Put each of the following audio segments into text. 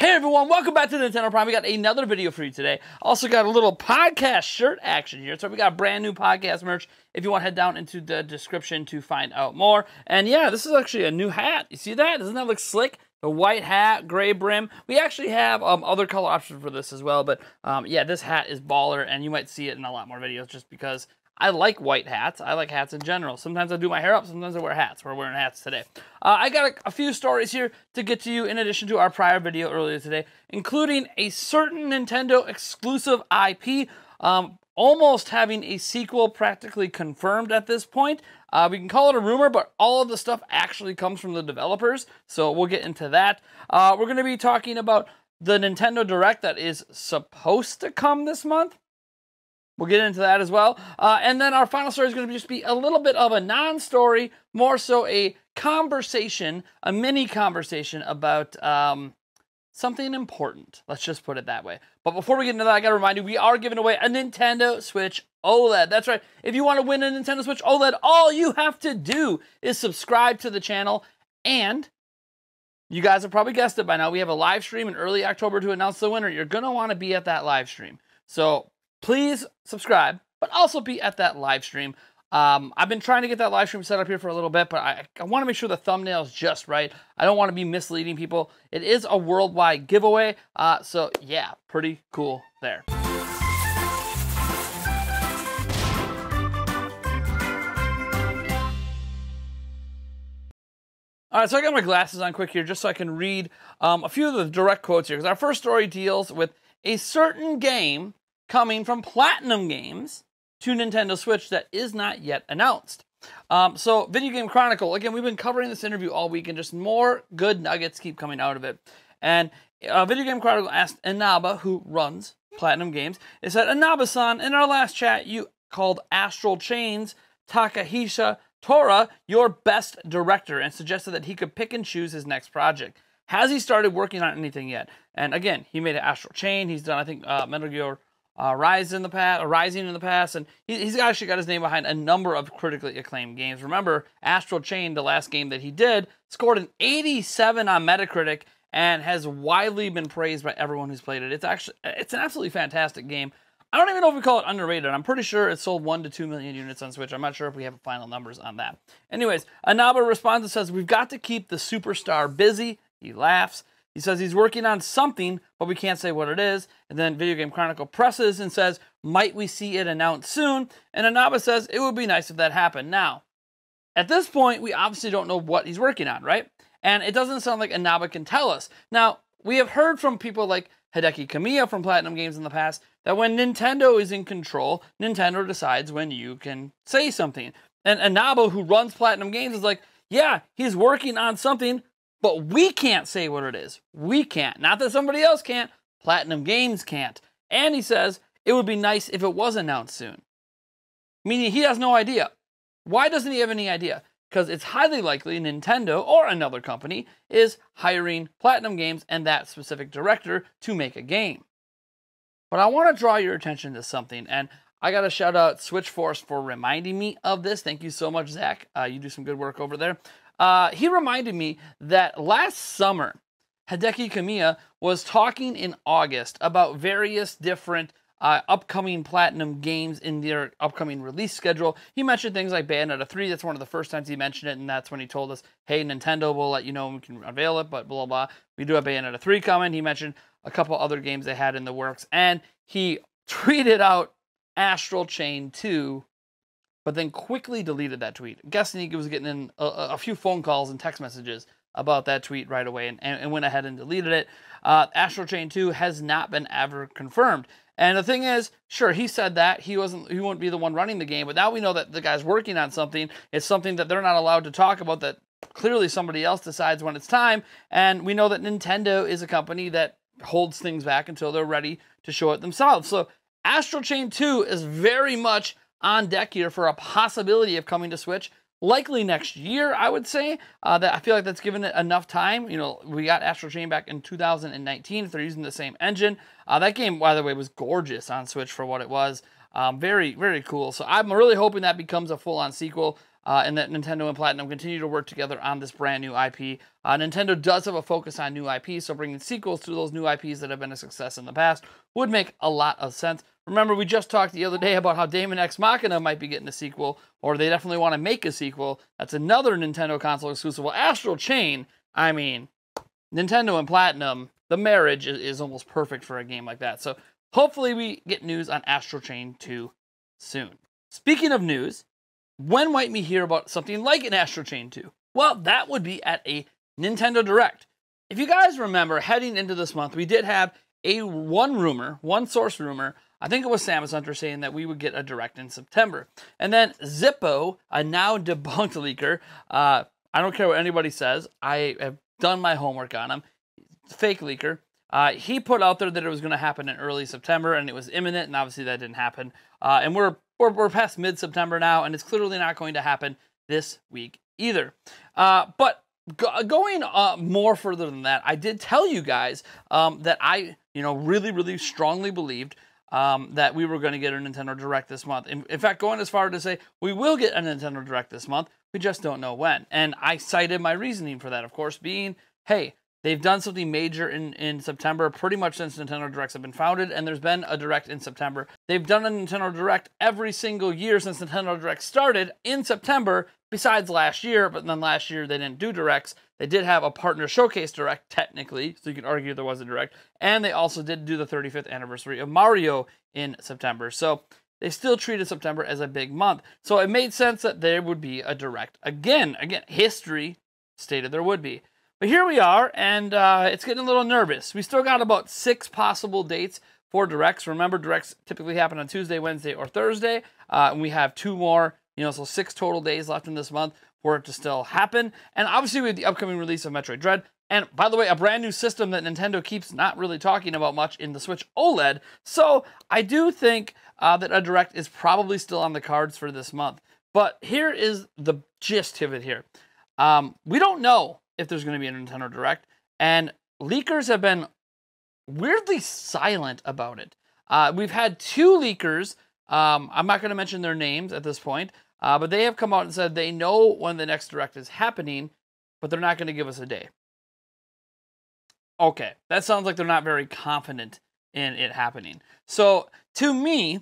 Hey everyone, welcome back to Nintendo Prime. We got another video for you today. Also got a little podcast shirt action here. So we got brand new podcast merch. If you want, head down into the description to find out more. And yeah, this is actually a new hat. You see that? Doesn't that look slick? The white hat, gray brim. We actually have other color options for this as well. But yeah, this hat is baller and you might see it in a lot more videos just because I like white hats. I like hats in general. Sometimes I do my hair up, sometimes I wear hats. We're wearing hats today. I got a few stories here to get to you in addition to our prior video earlier today, including a certain Nintendo exclusive IP almost having a sequel practically confirmed at this point. We can call it a rumor, but all of the stuff actually comes from the developers, so we'll get into that. We're going to be talking about the Nintendo Direct that is supposed to come this month. We'll get into that as well. And then our final story is going to just be a little bit of a non-story, more so a conversation, a mini conversation about something important. Let's just put it that way. But before we get into that, I got to remind you, we are giving away a Nintendo Switch OLED. That's right. If you want to win a Nintendo Switch OLED, all you have to do is subscribe to the channel. And you guys have probably guessed it by now. We have a live stream in early October to announce the winner. You're going to want to be at that live stream. So please subscribe, but also be at that live stream. I've been trying to get that live stream set up here for a little bit, but I want to make sure the thumbnail is just right. I don't want to be misleading people. It is a worldwide giveaway, so yeah, pretty cool there. All right, so I got my glasses on quick here just so I can read a few of the direct quotes here, because our first story deals with a certain game coming from Platinum Games to Nintendo Switch that is not yet announced. So, Video Game Chronicle. Again, we've been covering this interview all week, and just more good nuggets keep coming out of it. And Video Game Chronicle asked Inaba, who runs Platinum Games, it said, "Inaba-san, in our last chat, you called Astral Chain's Takahisa Tora your best director and suggested that he could pick and choose his next project. Has he started working on anything yet?" And again, he made an Astral Chain. He's done, I think, Metal Gear Rising in the past, and he's actually got his name behind a number of critically acclaimed games. Remember, Astral Chain, the last game that he did, scored an 87 on Metacritic and has widely been praised by everyone who's played it. It's an absolutely fantastic game. I don't even know if we call it underrated. I'm pretty sure it sold 1 to 2 million units on Switch. I'm not sure if we have final numbers on that. Anyways, Inaba responds and says, "We've got to keep the superstar busy." He laughs. He says he's working on something, but we can't say what it is. And then Video Game Chronicle presses and says, "Might we see it announced soon?" And Inaba says, "It would be nice if that happened." Now, at this point, we obviously don't know what he's working on, right? And it doesn't sound like Inaba can tell us. Now, we have heard from people like Hideki Kamiya from Platinum Games in the past that when Nintendo is in control, Nintendo decides when you can say something. And Inaba, who runs Platinum Games, is like, yeah, he's working on something, but we can't say what it is. We can't. Not that somebody else can't. Platinum Games can't. And he says, it would be nice if it was announced soon. Meaning he has no idea. Why doesn't he have any idea? Because it's highly likely Nintendo or another company is hiring Platinum Games and that specific director to make a game. But I want to draw your attention to something. And I got to shout out SwitchForce for reminding me of this. Thank you so much, Zach. You do some good work over there. He reminded me that last summer, Hideki Kamiya was talking in August about various different upcoming Platinum Games in their upcoming release schedule. He mentioned things like Bayonetta 3. That's one of the first times he mentioned it, and that's when he told us, hey, Nintendo, we'll let you know when we can unveil it, but blah, blah, blah. We do have Bayonetta 3 coming. He mentioned a couple other games they had in the works, and he tweeted out Astral Chain 2, but then quickly deleted that tweet. I'm guessing he was getting in a few phone calls and text messages about that tweet right away and went ahead and deleted it. Astral Chain 2 has not been ever confirmed. And the thing is, sure, he said that. He won't be the one running the game, but now we know that the guy's working on something. It's something that they're not allowed to talk about, that clearly somebody else decides when it's time. And we know that Nintendo is a company that holds things back until they're ready to show it themselves. So Astral Chain 2 is very much on deck here for a possibility of coming to Switch, likely next year, I would say. That I feel like that's given it enough time. You know, we got Astral Chain back in 2019. If they're using the same engine, that game, by the way, was gorgeous on Switch for what it was. Very, very cool. So I'm really hoping that becomes a full-on sequel. and that Nintendo and Platinum continue to work together on this brand new IP. Nintendo does have a focus on new IPs, so bringing sequels to those new IPs that have been a success in the past would make a lot of sense. Remember, we just talked the other day about how Daemon X Machina might be getting a sequel, or they definitely want to make a sequel. That's another Nintendo console exclusive. Well, Astral Chain, I mean, Nintendo and Platinum, the marriage is almost perfect for a game like that. So hopefully we get news on Astral Chain 2 soon. Speaking of news, when might we hear about something like an Astral Chain 2? Well, that would be at a Nintendo Direct. If you guys remember, heading into this month, we did have one source rumor, I think it was Samus Hunter, saying that we would get a Direct in September. And then Zippo, a now debunked leaker, I don't care what anybody says, I have done my homework on him, fake leaker, he put out there that it was going to happen in early September, and it was imminent, and obviously that didn't happen. And we're past mid-September now, and it's clearly not going to happen this week either. But going more further than that, I did tell you guys that I, really, really strongly believed that we were going to get a Nintendo Direct this month. In fact, going as far to say we will get a Nintendo Direct this month, we just don't know when. And I cited my reasoning for that, of course, being, hey, they've done something major in September pretty much since Nintendo Directs have been founded, and there's been a Direct in September. They've done a Nintendo Direct every single year since Nintendo Direct started in September, besides last year, but then last year they didn't do Directs. They did have a Partner Showcase Direct, technically, so you could argue there was a Direct, and they also did do the 35th anniversary of Mario in September. So they still treated September as a big month. So it made sense that there would be a Direct. Again, history stated there would be. But here we are, and it's getting a little nervous. We still got about 6 possible dates for Directs. Remember, Directs typically happen on Tuesday, Wednesday, or Thursday. And we have 2 more, so 6 total days left in this month for it to still happen. And obviously, we have the upcoming release of Metroid Dread. And by the way, a brand new system that Nintendo keeps not really talking about much in the Switch OLED. So I do think that a Direct is probably still on the cards for this month. But here is the gist of it here. We don't know if there's going to be a Nintendo Direct, and leakers have been weirdly silent about it. We've had 2 leakers, I'm not going to mention their names at this point, but they have come out and said they know when the next Direct is happening, but they're not going to give us a day. Okay, that sounds like they're not very confident in it happening. So, to me,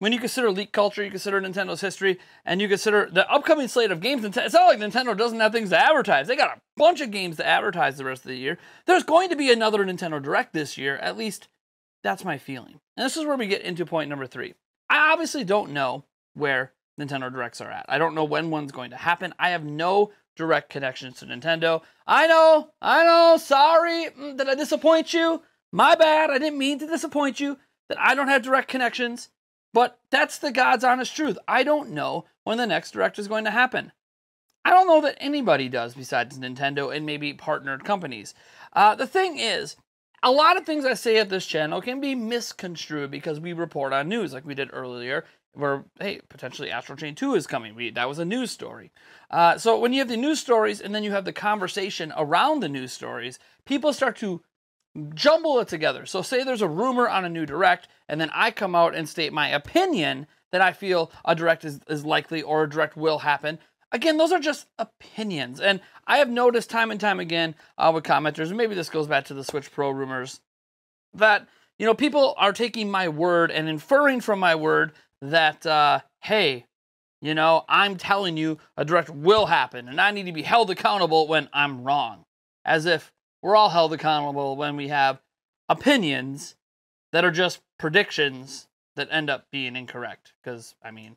when you consider leak culture, you consider Nintendo's history, and you consider the upcoming slate of games, it's not like Nintendo doesn't have things to advertise. They got a bunch of games to advertise the rest of the year. There's going to be another Nintendo Direct this year. At least, that's my feeling. And this is where we get into point number 3. I obviously don't know where Nintendo Directs are at. I don't know when one's going to happen. I have no direct connections to Nintendo. I know, sorry, did I disappoint you? My bad, I didn't mean to disappoint you, that I don't have direct connections. But that's the God's honest truth. I don't know when the next Direct is going to happen. I don't know that anybody does besides Nintendo and maybe partnered companies. The thing is, a lot of things I say at this channel can be misconstrued because we report on news like we did earlier, where, hey, potentially Astral Chain 2 is coming. That was a news story. So when you have the news stories and then you have the conversation around the news stories, people start to jumble it together. So say there's a rumor on a new Direct, and then I come out and state my opinion that I feel a Direct is likely or a Direct will happen. Again, those are just opinions. And I have noticed time and time again with commenters, and maybe this goes back to the Switch Pro rumors, that people are taking my word and inferring from my word that, hey, I'm telling you a Direct will happen, and I need to be held accountable when I'm wrong. As if we're all held accountable when we have opinions that are just predictions that end up being incorrect. Because, I mean,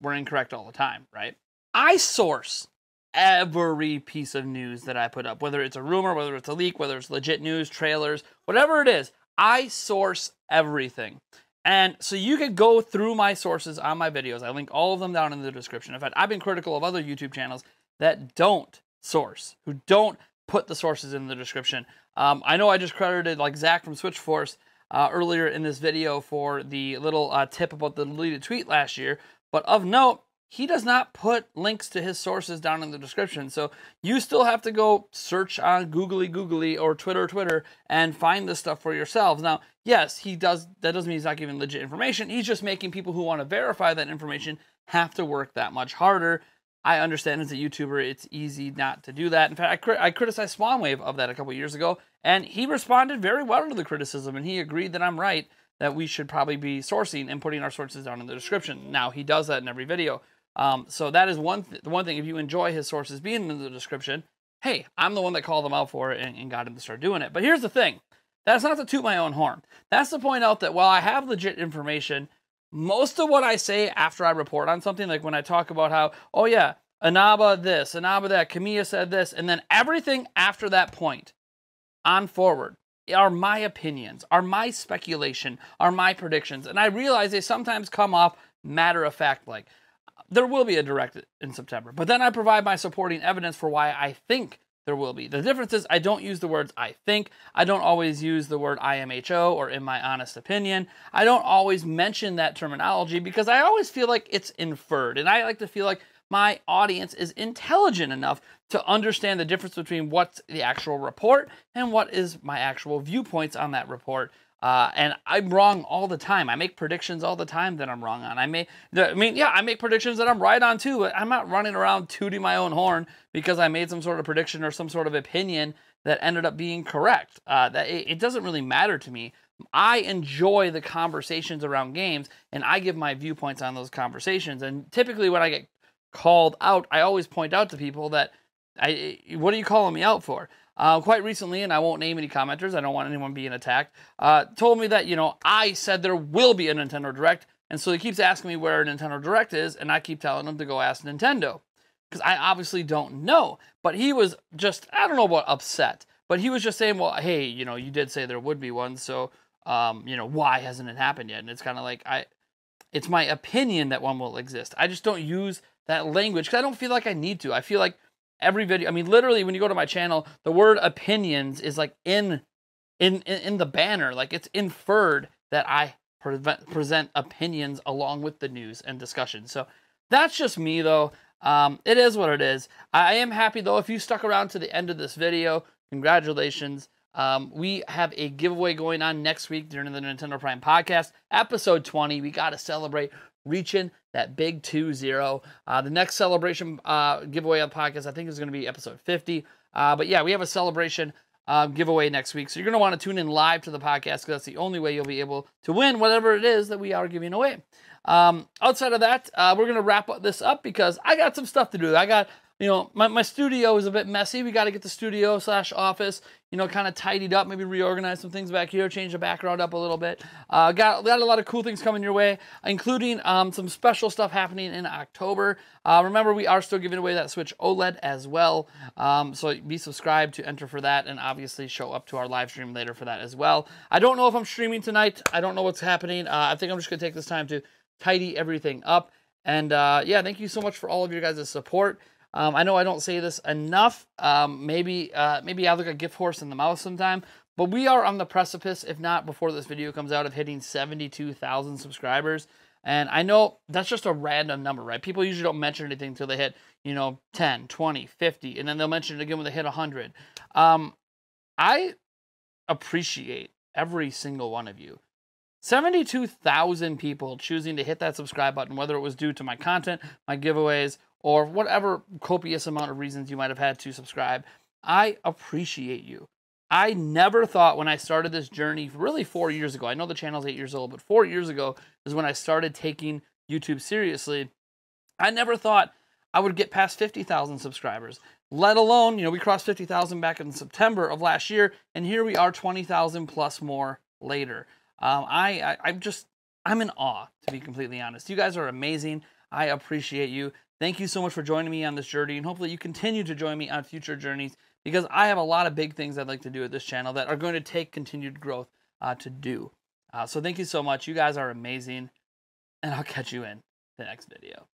we're incorrect all the time, right? I source every piece of news that I put up, whether it's a rumor, whether it's a leak, whether it's legit news, trailers, whatever it is. I source everything. And so you can go through my sources on my videos. I link all of them down in the description. In fact, I've been critical of other YouTube channels that don't source, who don't put the sources in the description. I know I just credited Zach from SwitchForce earlier in this video for the little tip about the deleted tweet last year, but of note, he does not put links to his sources down in the description, so you still have to go search on Googly or Twitter and find this stuff for yourselves. Now, yes, he does. That doesn't mean he's not giving legit information. He's just making people who want to verify that information have to work that much harder. I understand as a YouTuber, it's easy not to do that. In fact, I criticized Spawn Wave of that a couple years ago, and he responded very well to the criticism, and he agreed that I'm right, that we should probably be sourcing and putting our sources down in the description. Now, he does that in every video. So that is the one thing, if you enjoy his sources being in the description, hey, I'm the one that called them out for it and got him to start doing it. But here's the thing. That's not to toot my own horn. That's to point out that while I have legit information, most of what I say after I report on something, like when I talk about how, oh yeah, Inaba this, Inaba that, Kamiya said this, and then everything after that point on forward are my opinions, are my speculation, are my predictions. And I realize they sometimes come off matter-of-fact-like. There will be a Direct in September, but then I provide my supporting evidence for why I think there will be. The difference is I don't use the words I think. I don't always use the word IMHO or in my honest opinion. I don't always mention that terminology because I always feel like it's inferred. And I like to feel like my audience is intelligent enough to understand the difference between what's the actual report and what is my actual viewpoints on that report. And I'm wrong all the time. I make predictions all the time that I'm wrong on. I make predictions that I'm right on too, but I'm not running around tooting my own horn because I made some sort of prediction or some sort of opinion that ended up being correct. It doesn't really matter to me. I enjoy the conversations around games, and I give my viewpoints on those conversations. And typically when I get called out, I always point out to people that, what are you calling me out for? Quite recently, and I won't name any commenters, I don't want anyone being attacked, told me that, you know, I said there will be a Nintendo Direct, and so he keeps asking me where a Nintendo Direct is, and I keep telling him to go ask Nintendo, because I obviously don't know. But he was just, I don't know what, upset, but he was just saying, well, hey, you know, you did say there would be one, so, you know, why hasn't it happened yet? And it's kind of like, it's my opinion that one will exist. I just don't use that language, because I don't feel like I need to. I feel like every video, I mean, literally, when you go to my channel, the word opinions is like in the banner. Like, it's inferred that I present opinions along with the news and discussion. So that's just me, though. It is what it is. I am happy, though, if you stuck around to the end of this video. Congratulations. We have a giveaway going on next week during the Nintendo Prime podcast, episode 20. We got to celebrate reaching that big 2-0. The next celebration giveaway on the podcast, I think, is going to be episode 50. But yeah, we have a celebration giveaway next week. So you're going to want to tune in live to the podcast because that's the only way you'll be able to win whatever it is that we are giving away. Outside of that, we're going to wrap this up because I got some stuff to do. I got, you know, my studio is a bit messy. We got to get the studio/office, you know, kind of tidied up, maybe reorganize some things back here, change the background up a little bit. Got a lot of cool things coming your way, including some special stuff happening in October. Remember, we are still giving away that Switch OLED as well. So be subscribed to enter for that, and obviously show up to our live stream later for that as well. I don't know if I'm streaming tonight. I don't know what's happening. I think I'm just going to take this time to tidy everything up. And yeah, thank you so much for all of your guys' support. I know I don't say this enough. Maybe I look a gift horse in the mouth sometime, but we are on the precipice, if not before this video comes out, of hitting 72,000 subscribers. And I know that's just a random number, right? People usually don't mention anything until they hit, you know, 10, 20, 50, and then they'll mention it again when they hit 100. I appreciate every single one of you. 72,000 people choosing to hit that subscribe button, whether it was due to my content, my giveaways, or whatever copious amount of reasons you might have had to subscribe. I appreciate you. I never thought when I started this journey, really 4 years ago, I know the channel's 8 years old, but 4 years ago is when I started taking YouTube seriously. I never thought I would get past 50,000 subscribers, let alone, you know, we crossed 50,000 back in September of last year, and here we are 20,000 plus more later. I'm in awe, to be completely honest. You guys are amazing. I appreciate you. Thank you so much for joining me on this journey, and hopefully you continue to join me on future journeys, because I have a lot of big things I'd like to do at this channel that are going to take continued growth to do. So thank you so much. You guys are amazing, and I'll catch you in the next video.